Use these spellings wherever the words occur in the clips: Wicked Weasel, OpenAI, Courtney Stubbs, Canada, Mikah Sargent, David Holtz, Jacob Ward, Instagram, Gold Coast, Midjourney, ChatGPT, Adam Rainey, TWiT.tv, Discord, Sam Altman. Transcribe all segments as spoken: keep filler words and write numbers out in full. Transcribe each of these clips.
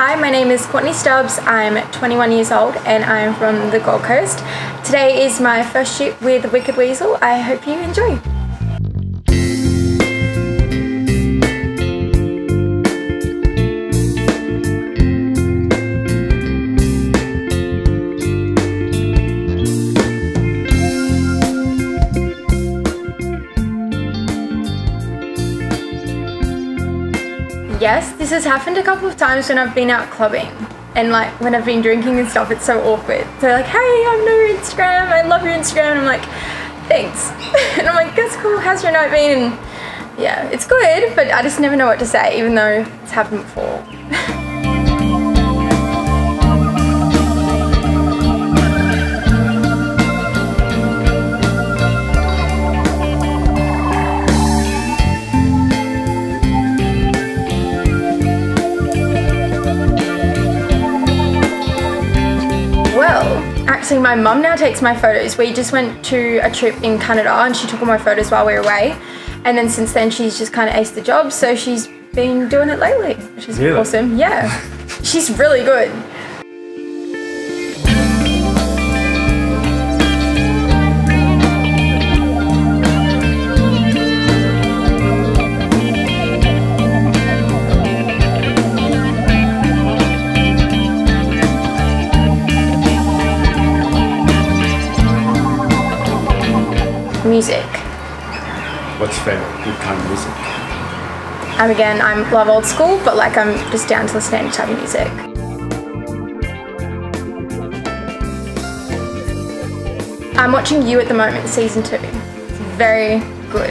Hi, my name is Courtney Stubbs. I'm twenty-one years old and I'm from the Gold Coast. Today is my first shoot with Wicked Weasel. I hope you enjoy. Yes, this has happened a couple of times when I've been out clubbing and like when I've been drinking and stuff, it's so awkward. They're like, hey, I know your Instagram, I love your Instagram, and I'm like, thanks. And I'm like, that's cool, how's your night been? And yeah, it's good, but I just never know what to say, even though it's happened before. Actually, my mum now takes my photos. We just went to a trip in Canada and she took all my photos while we were away. And then since then, she's just kind of aced the job. So she's been doing it lately, which is really awesome. Yeah, she's really good. Music. What's your favourite good kind of music? And again, I love old school, but like I'm just down to listen to any type of music. I'm watching You at the moment, season two. It's very good.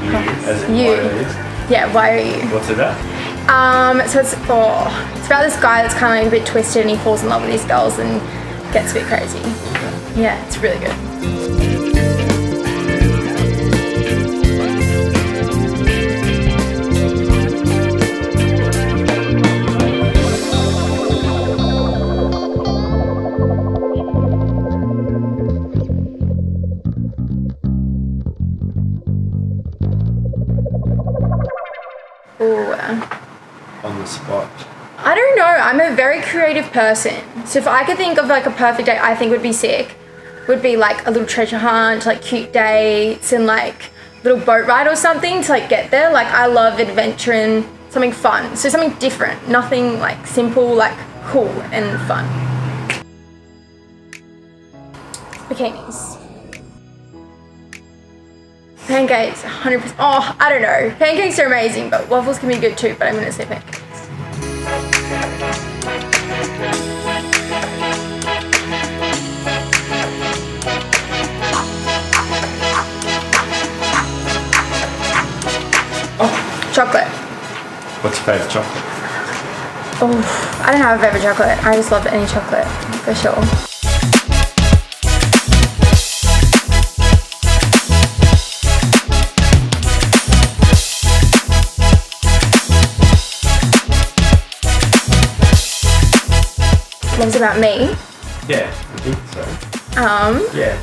You, yes. As in You. Why Are You? Yeah, Why Are You? What's it about? Um, so it's oh, it's about this guy that's kind of like a bit twisted and he falls in love with these girls and gets a bit crazy. Okay. Yeah, it's really good. On the spot. I don't know. I'm a very creative person. So if I could think of like a perfect day I think would be sick, would be like a little treasure hunt, like cute dates and like little boat ride or something to like get there. Like I love adventure and something fun. So something different, nothing like simple, like cool and fun. Bikinis. Pancakes, one hundred percent. Oh, I don't know. Pancakes are amazing, but waffles can be good too, but I'm going to say pancakes. Oh, chocolate. What's your favourite chocolate? Oh, I don't have a favourite chocolate. I just love any chocolate, for sure. Love's about me? Yeah, I think so. Um? Yeah.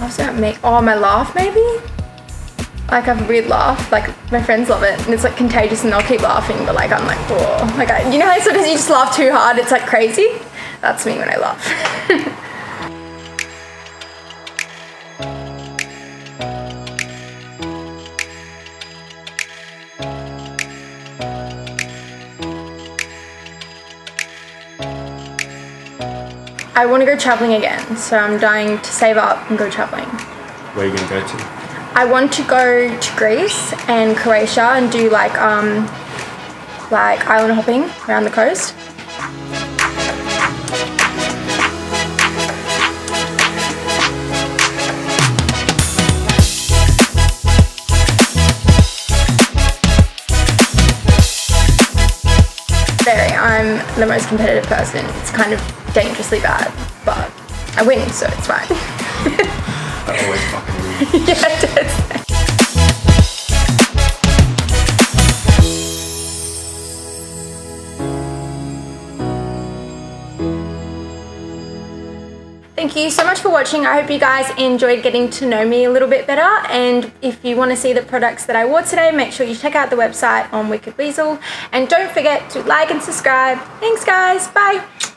Love's about me. Oh, my laugh maybe? Like I have a weird laugh, like my friends love it and it's like contagious and they'll keep laughing but like I'm like, whoa. Like I, you know how sometimes you just laugh too hard, it's like crazy? That's me when I laugh. I want to go travelling again, so I'm dying to save up and go travelling. Where are you going to go to? I want to go to Greece and Croatia and do like um, like island hopping around the coast. Very, I'm the most competitive person. It's kind of dangerously bad, but I win, so it's fine. I always fucking win. Yeah, it does. Thank you so much for watching. I hope you guys enjoyed getting to know me a little bit better, and if you want to see the products that I wore today, make sure you check out the website on Wicked Weasel, and don't forget to like and subscribe. Thanks guys, bye!